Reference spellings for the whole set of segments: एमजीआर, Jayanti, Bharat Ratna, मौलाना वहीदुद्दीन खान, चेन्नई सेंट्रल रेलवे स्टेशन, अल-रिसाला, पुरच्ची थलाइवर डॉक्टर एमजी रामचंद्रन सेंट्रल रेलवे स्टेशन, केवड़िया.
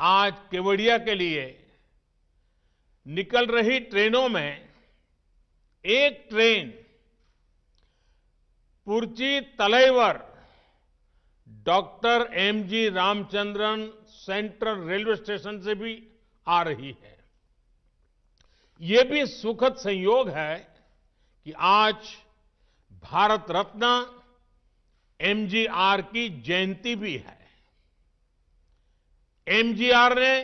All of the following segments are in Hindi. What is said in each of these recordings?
आज केवड़िया के लिए निकल रही ट्रेनों में एक train पुरच्ची थलाइवर डॉक्टर एमजी रामचंद्रन सेंट्रल रेलवे स्टेशन से भी आ रही है। ये भी सुखद संयोग है कि आज भारत रत्न एमजीआर की जयंती भी है। एमजीआर ने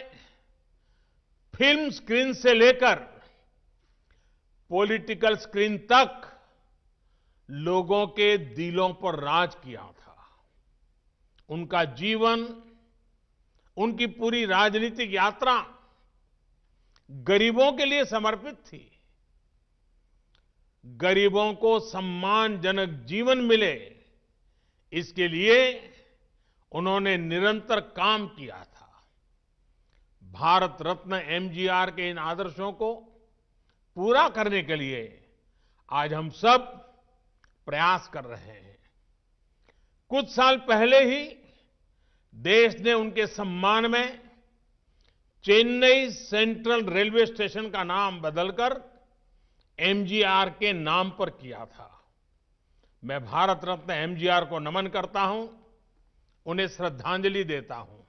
फिल्म स्क्रीन से लेकर पॉलिटिकल स्क्रीन तक लोगों के दिलों पर राज किया था। उनका जीवन, उनकी पूरी राजनीतिक यात्रा गरीबों के लिए समर्पित थी। गरीबों को सम्मानजनक जीवन मिले, इसके लिए उन्होंने निरंतर काम किया था। भारत रत्न एमजीआर के इन आदर्शों को पूरा करने के लिए आज हम सब प्रयास कर रहे हैं। कुछ साल पहले ही देश ने उनके सम्मान में चेन्नई सेंट्रल रेलवे स्टेशन का नाम बदलकर एमजीआर के नाम पर किया था। मैं भारत रत्न एमजीआर को नमन करता हूं, उन्हें श्रद्धांजलि देता हूं।